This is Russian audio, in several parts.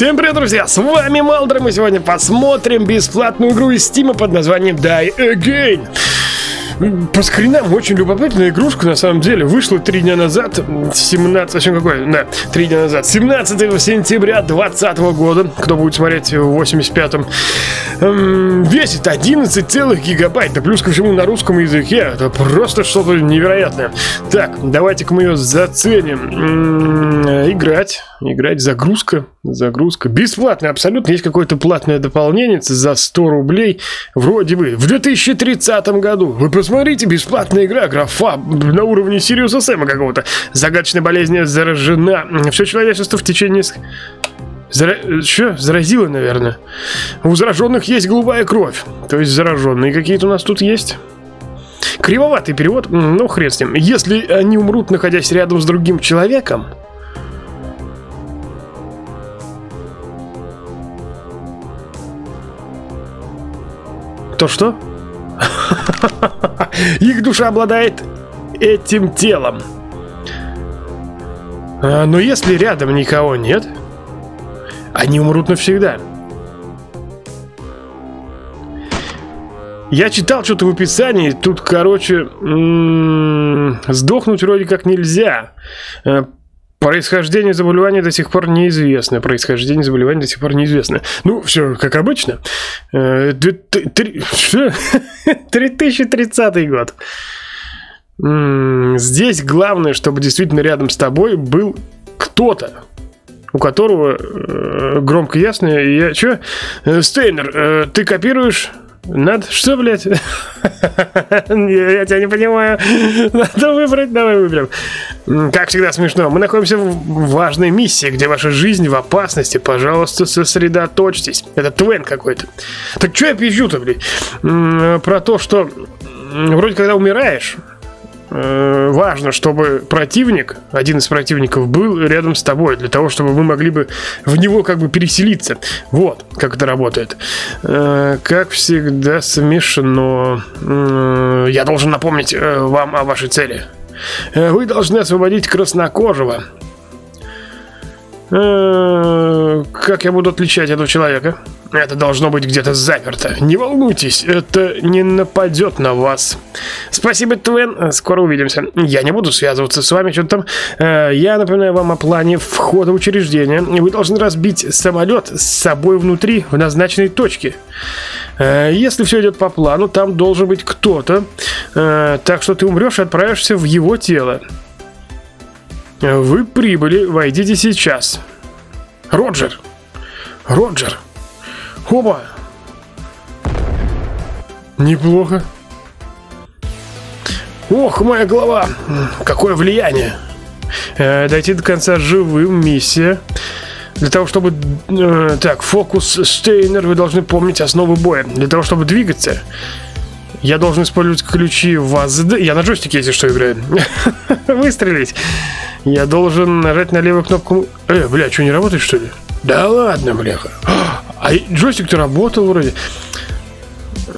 Всем привет, друзья! С вами Малдер, и мы сегодня посмотрим бесплатную игру из Steam под названием Die Again. По скринам очень любопытная игрушка, на самом деле. Вышла 3 дня назад, 17 сентября 2020 года. Кто будет смотреть в 85-м. Весит 11 целых гигабайт, да плюс ко всему на русском языке. Это просто что-то невероятное. Так, давайте-ка мы ее заценим. Играть. Играть. Загрузка. Загрузка. Бесплатная абсолютно. Есть какое-то платное дополнение за 100 рублей. Вроде бы. В 2030 году. Вы посмотрите, бесплатная игра. Графа на уровне Сириуса Сэма какого-то. Загадочной болезнью заражена. Все человечество в течение... Заразило, наверное. У зараженных есть голубая кровь. То есть зараженные какие-то у нас тут есть. Кривоватый перевод, но хрен с ним. Если они умрут, находясь рядом с другим человеком. То что? Их душа обладает этим телом. Но если рядом никого нет, они умрут навсегда. Я читал что-то в описании. Тут, короче, сдохнуть вроде как нельзя. Происхождение заболевания до сих пор неизвестно. Ну, все как обычно. 3030 год. Здесь главное, чтобы действительно рядом с тобой был кто-то, у которого громко ясно. Я чё? Стейнер, ты копируешь? Надо... Что, блядь? Я тебя не понимаю. Надо выбрать, давай выберем. Как всегда смешно. Мы находимся в важной миссии, где ваша жизнь в опасности. Пожалуйста, сосредоточьтесь. Это Твен какой-то. Так чё я пизжу-то, блядь? Про то, что вроде когда умираешь, важно, чтобы противник, один из противников, был рядом с тобой, для того, чтобы мы могли бы в него как бы переселиться. Вот как это работает. Как всегда смешно. Я должен напомнить вам о вашей цели. Вы должны освободить краснокожего. Как я буду отличать этого человека? Это должно быть где-то заперто. Не волнуйтесь, это не нападет на вас. Спасибо, Твен, скоро увидимся. Я не буду связываться с вами, что-то там. Я напоминаю вам о плане входа в учреждение. Вы должны разбить самолет с собой внутри в назначенной точке. Если все идет по плану, там должен быть кто-то. Так что ты умрешь и отправишься в его тело. Вы прибыли, войдите сейчас. Роджер. Роджер. Хоба. Неплохо. Ох, моя голова. Какое влияние. Дойти до конца живым. Миссия. Для того, чтобы... так, фокус Стейнер. Вы должны помнить основы боя. Для того, чтобы двигаться, я должен использовать ключи ВАЗД. Я на джойстике, если что, играю. Выстрелить. Я должен нажать на левую кнопку... бля, что, не работает, что ли? Да ладно, бляха. А джойстик-то работал вроде. Ну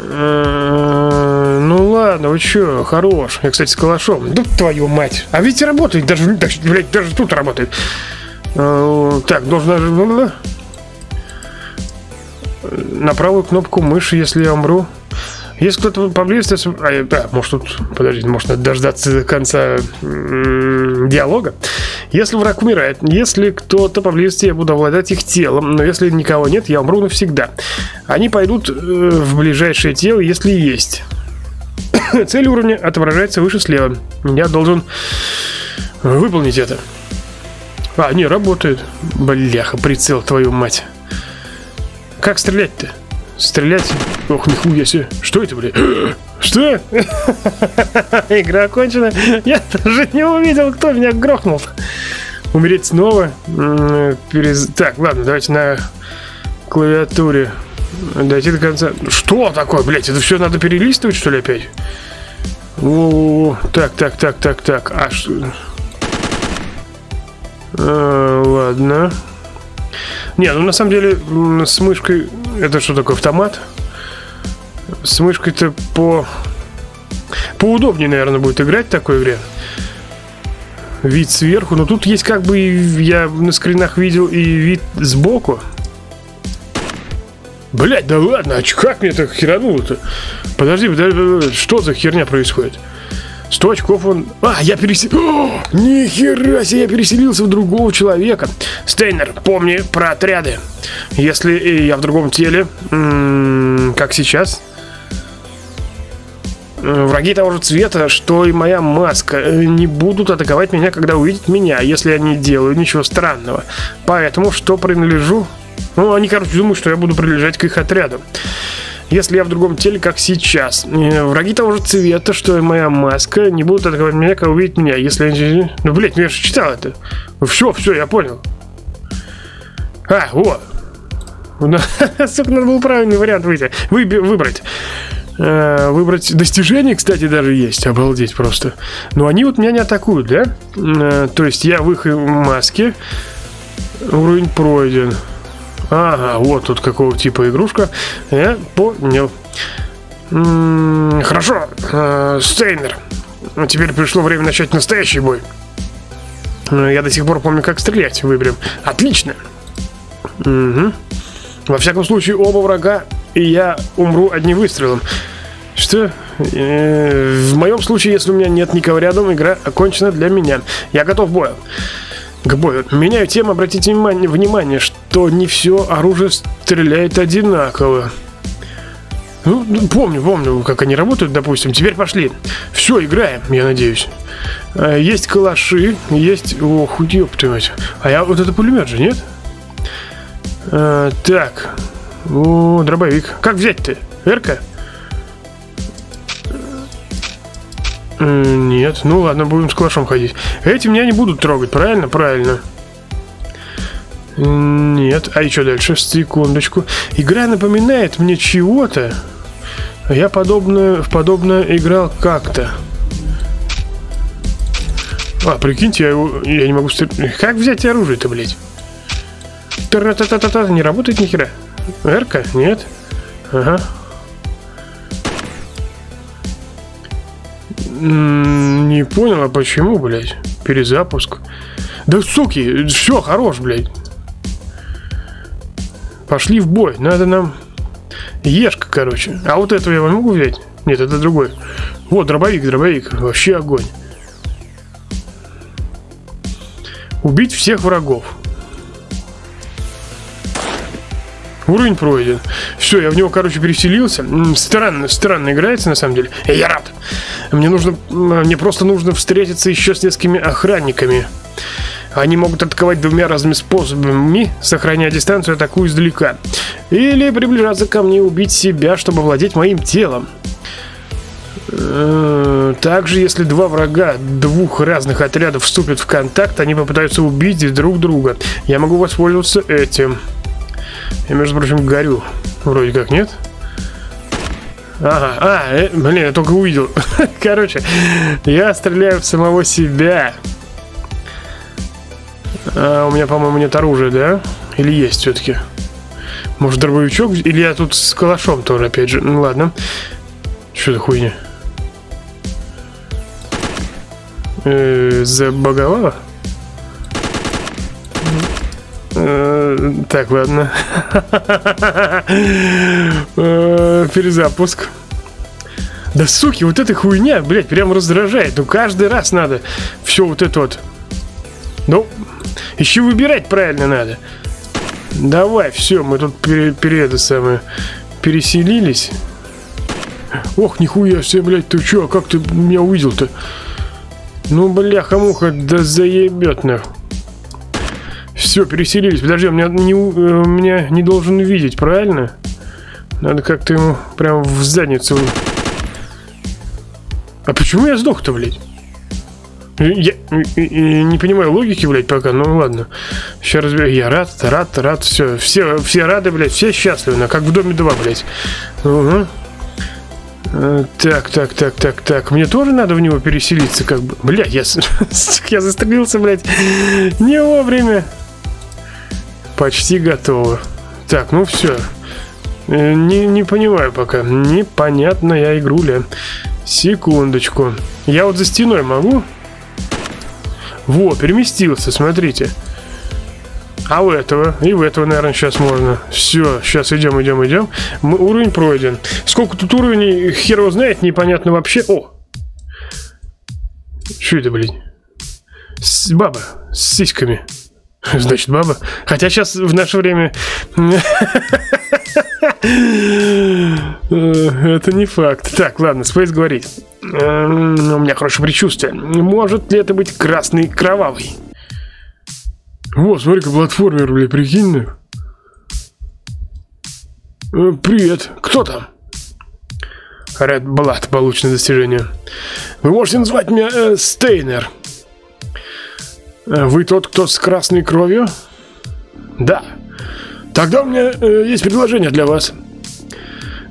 ладно, вы чё, хорош. Я, кстати, с калашом. Да твою мать. А ведь работает, даже тут работает. Так, должен... На правую кнопку мыши, если я умру. Если кто-то поблизости... может тут... Подождите, может надо дождаться до конца диалога. Если враг умирает, если кто-то поблизости, я буду обладать их телом. Но если никого нет, я умру навсегда. Они пойдут в ближайшее тело, если есть. Цель уровня отображается выше слева. Я должен выполнить это. А, не, работает. Бляха, прицел, твою мать. Как стрелять-то? Стрелять? Ох, нихуя себе. Что это, блядь? Что? Игра окончена. Я даже не увидел, кто меня грохнул. Умереть снова. Так, ладно, давайте на клавиатуре. Дойти до конца. Что такое, блядь? Это все надо перелистывать, что ли, опять? О, так. А что? Ладно. Не, ну на самом деле с мышкой... Это что такое, автомат? С мышкой-то поудобнее, наверное, будет играть в такой игре. вид сверху. Но тут есть как бы, я на скринах видел, и вид сбоку. Блять, да ладно, а как мне так херануло-то? Подожди, подожди, что за херня происходит? 100 очков он... А, я переселился... Нихера себе, я переселился в другого человека. Стейнер, помни про отряды. Если я в другом теле, как сейчас, враги того же цвета, что и моя маска, не будут атаковать меня, когда увидят меня, если я не делаю ничего странного. Поэтому, что принадлежу... Ну, они, короче, думают, что я буду прилежать к их отряду. Если я в другом теле, как сейчас. Враги того же цвета, что и моя маска, не будут атаковать меня, как увидят меня. Если они... Ну, блядь, я же читал это. Все, все, я понял. А, вот. Сука, надо было правильный вариант выбрать. Выбрать достижение, кстати, даже есть. Обалдеть просто. Но они вот меня не атакуют, да? То есть я в их маске. Уровень пройден. Ага, вот тут какого типа игрушка. Я понял. Хорошо, Стейнер. Теперь пришло время начать настоящий бой. Я до сих пор помню, как стрелять. Выберем. Отлично. Угу. Во всяком случае, оба врага, и я умру одним выстрелом. Что? В моем случае, если у меня нет никого рядом, игра окончена для меня. Я готов к бою. Меняю тему, обратите внимание, что не все оружие стреляет одинаково. Ну, помню, как они работают, допустим. Теперь пошли. Все, играем, я надеюсь. Есть калаши, есть... Ох, ёпта мать. А я... Вот это пулемет же, нет? Так. О, дробовик. Как взять-то? Эрка? Нет, ну ладно, будем с калашом ходить. Эти меня не будут трогать, правильно? Правильно. Нет, а еще дальше, секундочку. Игра напоминает мне чего-то. Я подобное играл как-то. А, прикиньте, я не могу... Как взять оружие-то, блядь? Та-та-та-та-та, не работает нихера. Эрка? Нет. Ага. Не понял, а почему, блядь? Перезапуск. Да, суки, все, хорош, блядь. Пошли в бой, надо нам... Ешка, короче. А вот этого я могу взять? Нет, это другой. Вот, дробовик, вообще огонь. Убить всех врагов. Уровень пройден. Все, я в него, короче, переселился. Странно играется, на самом деле. Я рад. Мне просто нужно встретиться еще с несколькими охранниками. Они могут атаковать двумя разными способами, сохраняя дистанцию, атакую издалека. Или приближаться ко мне и убить себя, чтобы владеть моим телом. Также, если два врага двух разных отрядов вступят в контакт, они попытаются убить друг друга. Я могу воспользоваться этим. Я, между прочим, горю. Вроде как, нет? Ага, блин, я только увидел. Короче, я стреляю в самого себя. А, у меня, по-моему, нет оружия, да? Или есть все-таки? Может, дробовичок? Или я тут с калашом тоже, опять же? Ну, ладно. Что за хуйня? Забаговала? Так, ладно. Перезапуск. Да, суки, вот эта хуйня, блядь, прям раздражает. Ну, каждый раз надо все вот это вот. Ну, еще выбирать правильно надо. Давай, все, мы тут переселились. Ох, нихуя себе, блядь, ты че, как ты меня увидел-то? Ну, бляха-муха, да заебет нахуй. Все, переселились. Подожди, он меня не должен видеть, правильно? Надо как-то ему прям в задницу. А почему я сдох-то, блядь? Я не понимаю логики, блядь, пока. Ну ладно. Сейчас разберу. Я рад. Все рады, блядь. Все счастливы. Как в Доме 2, блядь. Угу. Так. Мне тоже надо в него переселиться, как бы. Блядь, я застрелился, блядь. Не вовремя. Почти готово. Так, ну все. Не понимаю пока. Непонятная игруля. Секундочку. Я вот за стеной могу? Во, переместился, смотрите. А у этого, и у этого, наверное, сейчас можно. Все, сейчас идем, идем, идем. Уровень пройден. Сколько тут уровней, хер его знает, непонятно вообще. О! Что это, блин? Баба с сиськами. Значит, баба. Хотя сейчас в наше время... Это не факт. Так, ладно, Спейс говорит. У меня хорошее предчувствие. Может ли это быть красный кровавый? Во, смотри-ка, платформер, блин, прикинь. Привет, кто там? Red Blad, получено достижение. Вы можете назвать меня Стейнер. Вы тот, кто с красной кровью? Да. Тогда у меня есть предложение для вас.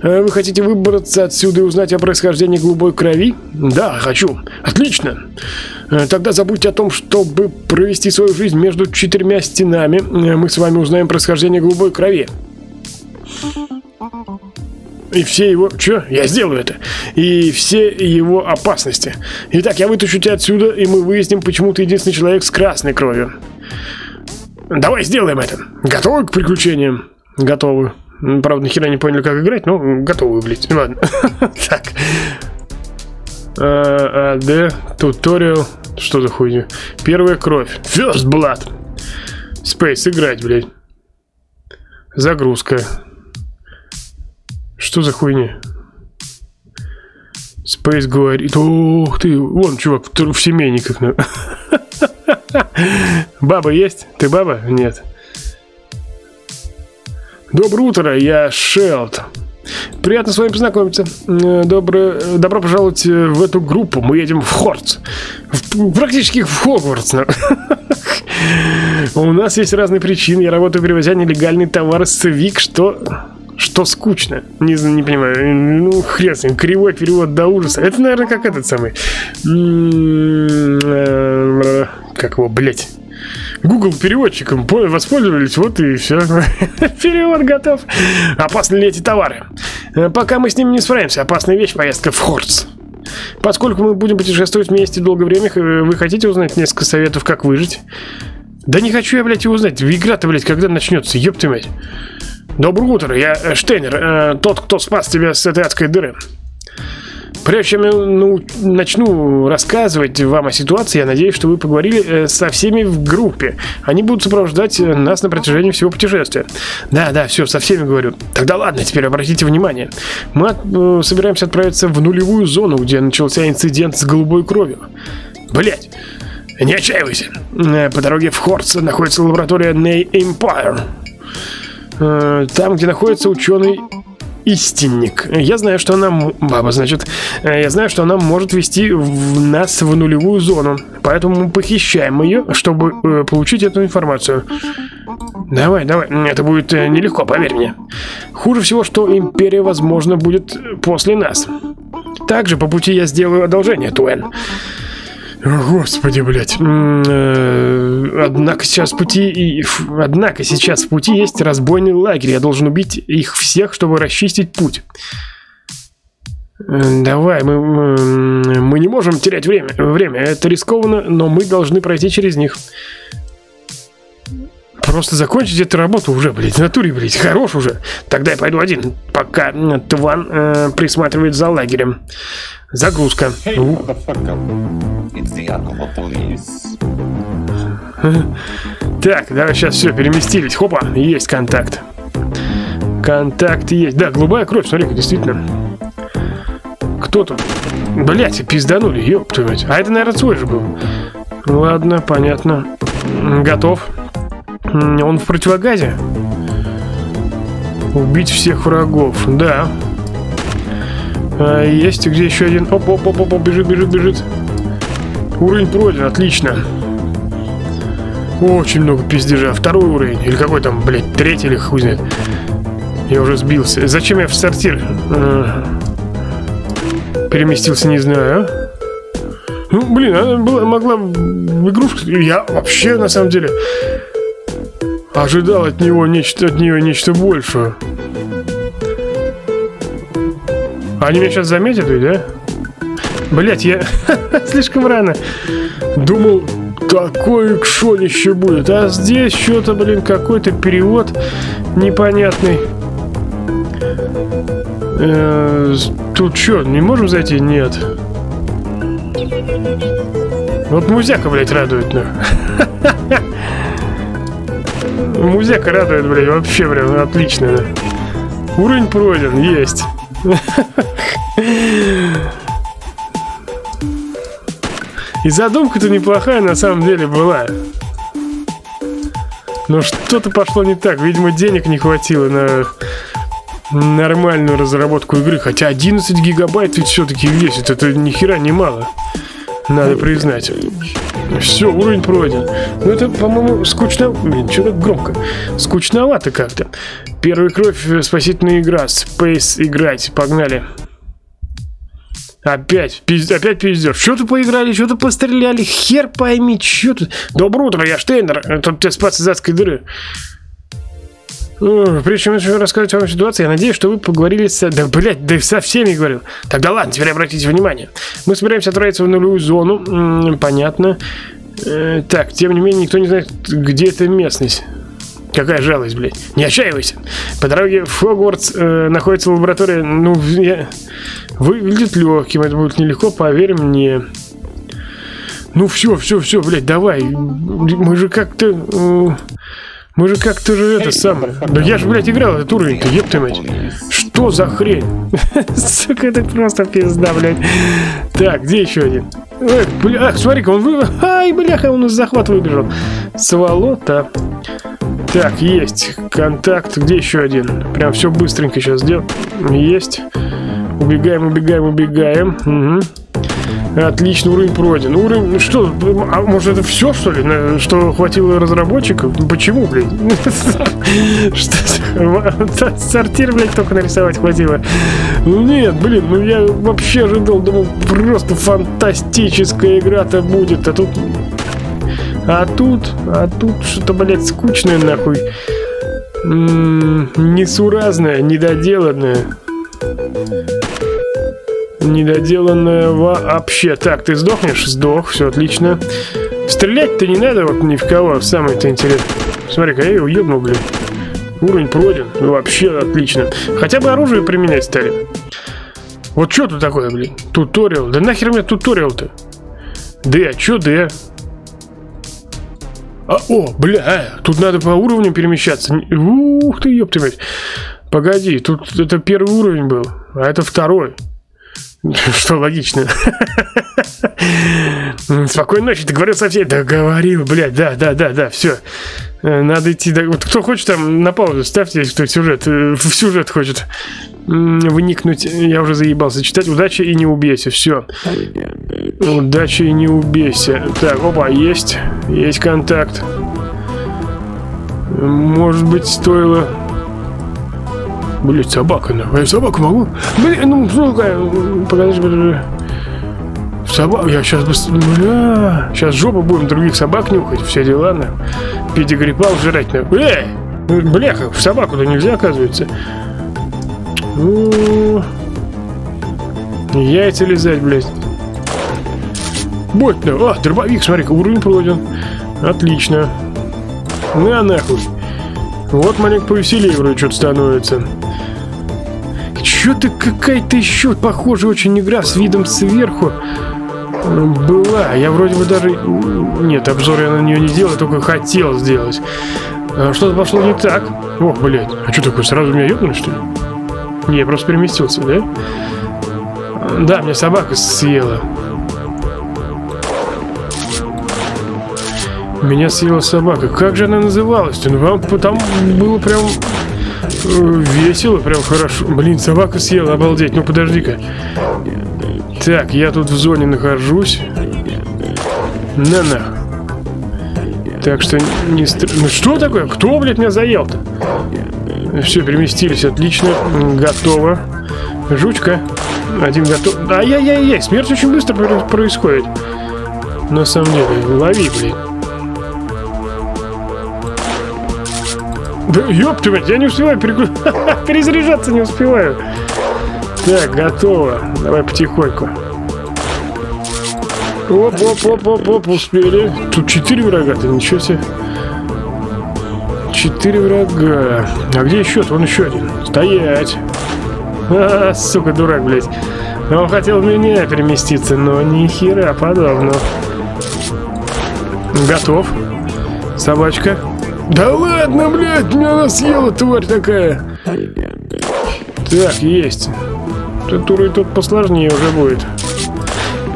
Вы хотите выбраться отсюда и узнать о происхождении голубой крови? Да, хочу. Отлично. Тогда забудьте о том, чтобы провести свою жизнь между четырьмя стенами. Мы с вами узнаем происхождение голубой крови. И все его... Чё? Я сделаю это. И все его опасности. Итак, я вытащу тебя отсюда, и мы выясним, почему ты единственный человек с красной кровью. Давай сделаем это. Готовы к приключениям? Готовы. Правда, нихера не поняли, как играть, но готовы, блядь. Ладно. Так. АД. Туториал. Что за хуйня? Первая кровь. First Blood. Space. Играть, блядь. Загрузка. Что за хуйня? Space говорит. Ух ты. Вон, чувак, в семейниках. Баба есть? Ты баба? Нет. Доброе утро, я Шелд. Приятно с вами познакомиться. Добро пожаловать в эту группу. Мы едем в Хортс. Практически в Хогвартс. У нас есть разные причины. Я работаю, перевозя нелегальные товары с Вик, что скучно. Не понимаю. Ну, хрен с ним. Кривой перевод до ужаса. Это, наверное, как этот самый... Как его, блять? Google переводчиком воспользовались, вот и все. Перевод готов. Опасны ли эти товары? Пока мы с ними не справимся, опасная вещь — поездка в Хортс. Поскольку мы будем путешествовать вместе долгое время, вы хотите узнать несколько советов, как выжить? Да не хочу я, блядь, его узнать. Игра-то, блядь, когда начнется, ёб ты мать. Доброе утро, я Штейнер, тот, кто спас тебя с этой адской дыры. Прежде чем я начну рассказывать вам о ситуации, я надеюсь, что вы поговорили со всеми в группе. Они будут сопровождать нас на протяжении всего путешествия. Да, все, со всеми говорю. Тогда ладно, теперь обратите внимание. Мы собираемся отправиться в нулевую зону, где начался инцидент с голубой кровью. Блять, не отчаивайся. По дороге в Хортс находится лаборатория New Empire. Там, где находится ученый... Истинник. Я знаю, что она... Баба, значит. Я знаю, что она может вести нас в нулевую зону. Поэтому мы похищаем ее, чтобы получить эту информацию. Давай. Это будет нелегко, поверь мне. Хуже всего, что Империя, возможно, будет после нас. Также по пути я сделаю одолжение, Туэн. Господи, блядь. Однако сейчас в пути есть разбойный лагерь. Я должен убить их всех, чтобы расчистить путь. Давай, мы не можем терять время. Это рискованно, но мы должны пройти через них. Просто закончить эту работу уже, блядь. В натуре, блядь, хорош уже. Тогда я пойду один, пока Тван присматривает за лагерем. Загрузка. Так, давай сейчас все, переместились. Хопа, есть контакт. Контакт есть. Да, голубая кровь, смотри-ка, действительно. Кто тут? Блять, пизданули, ёпта. А это, наверное, свой же был. Ладно, понятно. Готов. Он в противогазе. Убить всех врагов, да. Есть, где еще один. Оп, бежит. Уровень пройден, отлично. Очень много пиздежа. Второй уровень, или какой там, блядь, третий, или хуй знает. Я уже сбился. Зачем я в сортир переместился, не знаю. Ну, блин, она могла в игрушку. Я вообще, на самом деле, ожидал от нее нечто большего. Они меня сейчас заметят, да? Блять, я слишком рано думал, такое кшонище будет. А здесь что-то, блин, какой-то перевод непонятный. Тут что, не можем зайти? Нет. Вот музяка, блядь, радует, ну. Музяка радует, блядь, вообще, блин, отлично. Уровень пройден, есть. И задумка-то неплохая на самом деле была. Но что-то пошло не так. Видимо, денег не хватило на нормальную разработку игры. Хотя 11 гигабайт ведь все-таки весит. Это ни хера не мало. Надо признать. Все, уровень пройден. Ну это, по-моему, скучно. Блин, что так громко? Скучновато как-то. Первая кровь, спасительная игра. Спейс играть. Погнали. Опять пиздец. Что-то поиграли, что-то постреляли. Хер пойми, что тут. Доброе утро, я Штейнер. Тут тебя спас из адской дыры. Прежде чем я рассказать вам ситуацию, я надеюсь, что вы поговорили с... Да, блядь, да со всеми говорил. Тогда ладно, теперь обратите внимание. Мы собираемся отправиться в нулевую зону. Понятно. Так, тем не менее, никто не знает, где эта местность. Какая жалость, блядь. Не отчаивайся. По дороге в Хогвартс находится лаборатория... Ну, выглядит легким, это будет нелегко, поверь мне. Ну, все, блядь, давай. Мы же как-то же это самое. Да я же, блядь, играл этот уровень-то, еб ты мать. Что за хрень? Сука, это просто пизда, блядь. Так, где еще один? Эх, бля, ах, смотри-ка, он выбежал. Ай, бляха, он из захвата выбежал. Сволота. Так, есть. Контакт, где еще один? Прям все быстренько сейчас сделал. Есть. Убегаем. Угу. Отлично, уровень пройден. Уровень, ну что, а может это все, что ли, что хватило разработчиков? Почему, блядь? Что, сортир, блядь, только нарисовать хватило. Нет, блин, ну я вообще ожидал, думал, просто фантастическая игра-то будет. А тут что-то, блядь, скучное, нахуй. Несуразное, недоделанное. Недоделанное вообще. Так, ты сдохнешь? Сдох, все отлично. Стрелять-то не надо вот ни в кого, самое-то интересное. Смотри-ка, я его ебнул, блин. Уровень пройден, вообще отлично. Хотя бы оружие применять стали. Вот что тут такое, блин? Туториал, да нахер мне туториал-то? Д, чё Д? А, о, бля, тут надо по уровням перемещаться. Ух ты, ёпты, блядь. Погоди, тут это первый уровень был, а это второй. Что логично. Спокойной ночи, ты говорил со всеми. Да говорил, блядь, да, все. Надо идти. Вот кто хочет, там на паузу ставьте, если кто в сюжет хочет вникнуть. Я уже заебался читать. Удачи и не убейся, все. Удачи и не убейся. Так, опа, есть. Есть контакт. Может быть, стоило... Блять, собака, нахуй. Я собаку могу? Блин, ну, сука, погоди. Собака, я сейчас быстро... Бля, сейчас жопу будем других собак нюхать, все дела, на. Пятигриппал жрать, на. Эй, бляха, в собаку-то нельзя, оказывается. Яйца лизать, блядь. Будь, на. А, дробовик, смотри-ка, уровень пройден. Отлично. На, нахуй. Вот маленько повеселее вроде что-то становится. Что-то какая-то еще похожая очень игра с видом сверху была. Я вроде бы даже... Нет, обзор я на нее не делал, только хотел сделать. Что-то пошло не так. Ох, блядь. А что такое? Сразу меня ебнули, что ли? Не, я просто переместился, да? Да, меня собака съела. Меня съела собака. Как же она называлась-то? Ну, там было прям весело, прям хорошо. Блин, собака съела, обалдеть. Ну, подожди-ка. Так, я тут в зоне нахожусь. На-на. Так что не... Ну, что такое? Кто, блядь, меня заел-то? Все, переместились, отлично. Готово. Жучка. Один готов. Ай-яй-яй-яй, смерть очень быстро происходит. На самом деле, лови, блядь. Да ёпта, блядь, я не успеваю перезаряжаться, не успеваю. Так, готово. Давай потихоньку. Оп-оп-оп-оп-оп, успели. Тут 4 врага-то, ничего себе. 4 врага. А где еще? Вон еще один. Стоять. А, сука, дурак, блядь. Он хотел в меня переместиться, но ни хера подобного. Готов. Собачка. Да ладно, блядь, меня она съела, тварь такая. Так, есть. Этот уровень тут посложнее уже будет.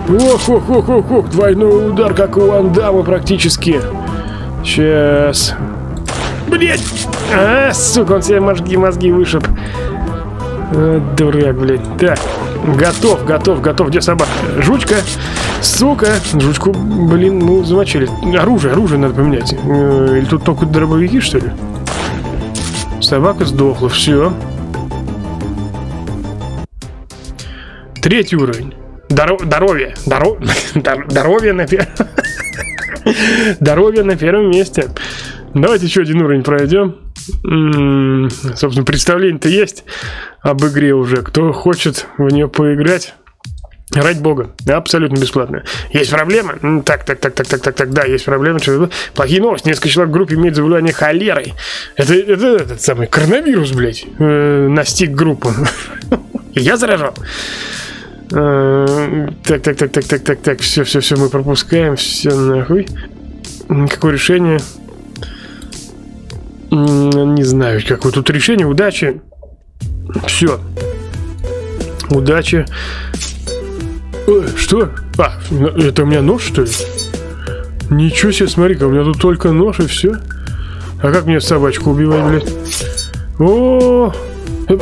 Ох-ох-ох-ох-ох, двойной удар, как у Ван Дамма практически. Сейчас. Блять! А, сука, он себе мозги вышиб. А, дурак, блядь. Так, готов, готов, готов. Где собака? Жучка. Сука. Жучку, блин, ну, замочили. Оружие, оружие надо поменять. Или тут только дробовики, что ли? Собака сдохла, все. Третий уровень. Здоровье. Здоровье на первом. Здоровье на первом месте. Давайте еще один уровень пройдем. Собственно, представление-то есть об игре уже. Кто хочет в нее поиграть, ради бога. Абсолютно бесплатно. Есть проблема? Так, да, есть проблема. Плохие новости. Несколько человек в группе имеют заболевание холерой. Это этот самый коронавирус, блядь, настиг группу. Я заражал. Так, все, мы пропускаем, все нахуй. Какое решение? Не знаю, какое тут решение. Удачи. Все. Удачи. Что? А, это у меня нож, что ли? Ничего себе, смотри-ка, у меня тут только нож и все. А как мне собачку убивать, блядь? О-о-о!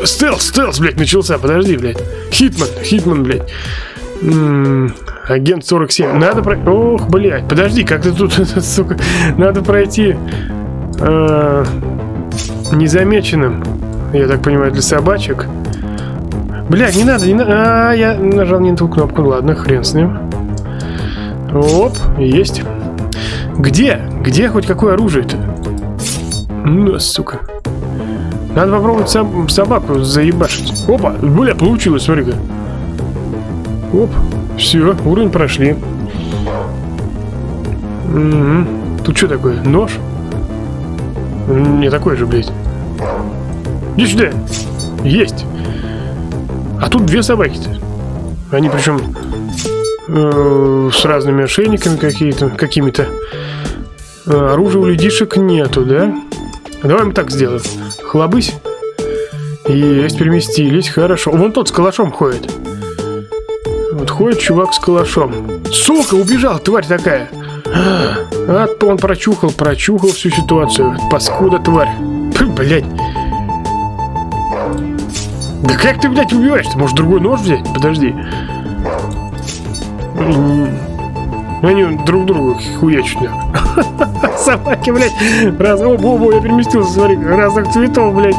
Стелс, стелс, блядь, начался, подожди, блядь. Хитман, хитман, блядь. Агент 47. Надо пройти... Ох, блядь, подожди, как ты тут, сука... Надо пройти... незамеченным. Я так понимаю, для собачек. Блядь, не надо, не надо... А, я нажал не на ту кнопку, ладно, хрен с ним. Оп, есть. Где? Где хоть какое оружие-то? Ну, сука. Надо попробовать собаку заебашить. Опа, бля, получилось, смотри-ка. Оп, все, уровень прошли. Угу. Тут что такое? Нож? Не такой же, блядь. Иди сюда. Есть. А тут две собаки-то. Они причем с разными ошейниками какими-то. Оружия у людишек нету, да? Давай мы так сделаем. Хлобысь. Есть, переместились. Хорошо. Вон тот с калашом ходит. Вот ходит чувак с калашом. Сука, убежал, тварь такая. А, он прочухал всю ситуацию. Паскуда, тварь. Блять. Да как ты, блядь, убиваешь-то? Может, другой нож взять? Подожди. Они друг другу хуячат. Собаки, блядь. Раз... О, я переместился, смотри. Разных цветов, блядь.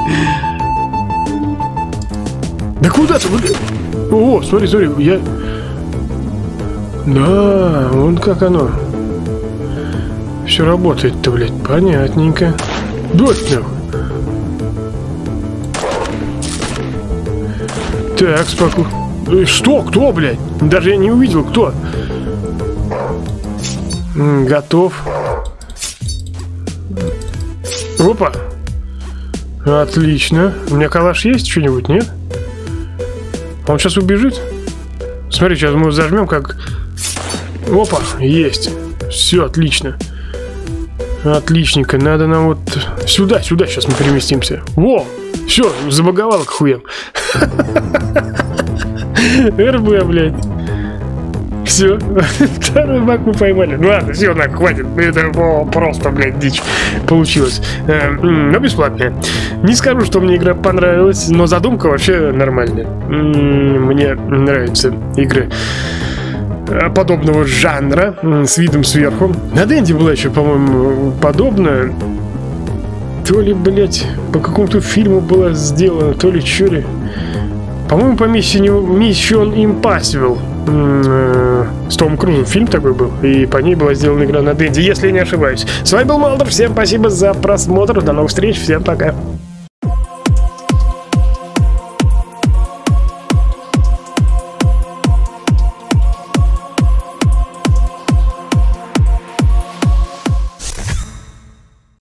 Да куда ты, блядь? О, смотри, смотри, я... Да, вон как оно. Все работает-то, блядь. Понятненько. Дождь, нахуй. Так, спокойно. Что? Кто, блядь? Даже я не увидел, кто. Готов. Опа. Отлично. У меня калаш есть что-нибудь, нет? Он сейчас убежит. Смотри, сейчас мы зажмем как... Опа, есть. Все, отлично. Отличненько. Надо нам вот... Сюда, сюда сейчас мы переместимся. Во! Все, забаговало к хуям. РБ, блядь. Все, второй баг мы поймали. Ну ладно, все, так, хватит. Это просто, блядь, дичь получилось. Но бесплатно. Не скажу, что мне игра понравилась, но задумка вообще нормальная. Мне нравятся игры подобного жанра, с видом сверху. На Денди была еще, по-моему, подобная. То ли, блядь, по какому-то фильму была сделана, то ли чё ли. По-моему, по Mission Impossible. С Том Крузом фильм такой был, и по ней была сделана игра на Денди, если я не ошибаюсь. С вами был Малдер, всем спасибо за просмотр, до новых встреч, всем пока.